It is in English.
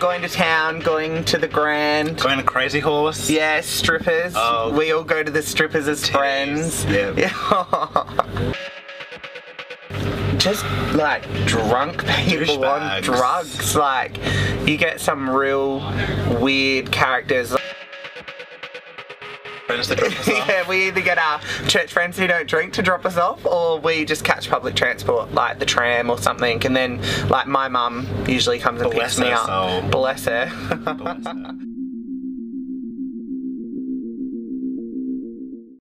Going to town, going to the Grand. Going to Crazy Horse. Yes, strippers. Oh, we all go to the strippers as friends. Yep. Yeah. Just like drunk people on drugs. Like you get some real weird characters. Yeah, we either get our church friends who don't drink to drop us off, or we just catch public transport like the tram or something, and then like my mum usually comes and picks me up. Bless her.